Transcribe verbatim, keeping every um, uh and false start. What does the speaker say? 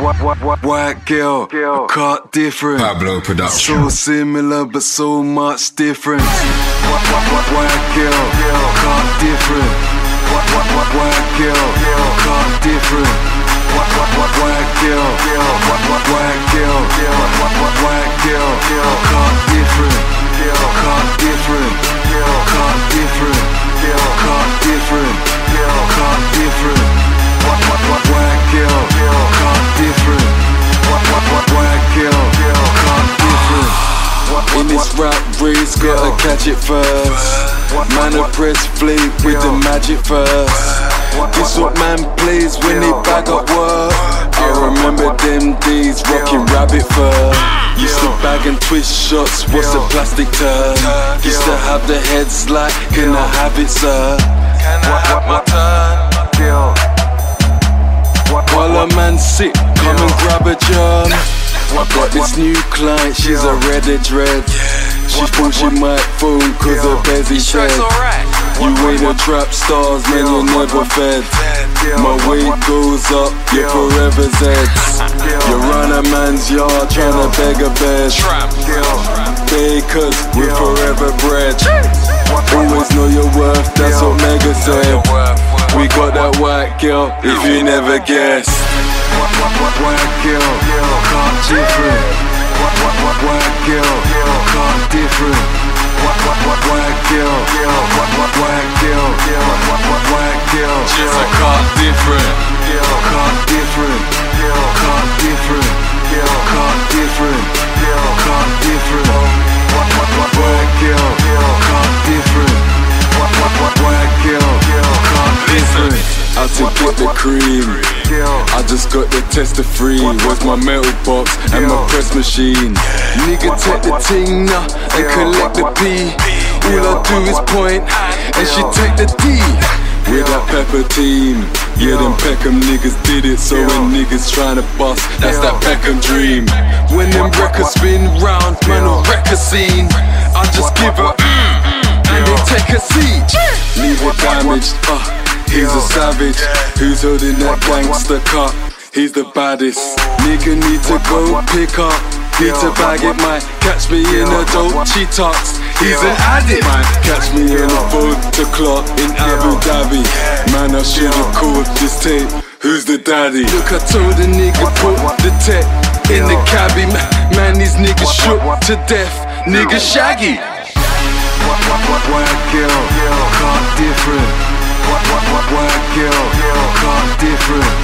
White girl, I cut different. Pablo Production. So similar but so much different. White girl, I cut different. White girl, I cut different. White girl, white girl, white girl, I cut different. I cut different. I cut different. I cut different. I cut different. White girl, cut different. White girl, cut different. In this rap race, gotta catch it first. Man a press play with the magic first. This what man plays when they bag up work. I remember them days rocking rabbit fur. Used to bag and twist shots, what's the plastic turn? Used to have the heads like, can I have it sir? Can I have my turn? While a man's sick, come and grab a job. I got this new client, she's a red dread. She thought she might phone cause her busy said, you ain't a trap stars, man, you're never fed. My weight goes up, you're forever Zeds. You're on a man's yard, trying to beg a bed. Bakers with forever bread. Always know your worth, that's what Mega said. We got that white girl, if you never guess. White girl, cut different. White girl, cut different. White girl, white girl, white girl. She's a cut different. Cut different. Cut different. Cut different. Cut different. White girl, cut different. White girl, I to get the cream. I just got the tester free. Where's my metal box and my press machine? Nigga take the ting now and collect the P. All I do is point and she take the D. With that pepper team. Yeah, them Peckham niggas did it. So when niggas tryna bust, that's that Peckham dream. When them records spin round, man a record scene. I just give her mm. And they take a seat. Leave it damaged. Uh, he's a savage. Who's holding that gangster cup? He's the baddest. Nigga need to go pick up. Need to bag it, might catch me in a dope cheetox. He's an addict. Might catch me in a photo clock in Abu Dhabi. Man, I should've called this tape. Who's the daddy? Look, I told the nigga put the tech in the cabbie. Man, these niggas shook to death. Nigga shaggy. White girl, cut different. White girl, cut different.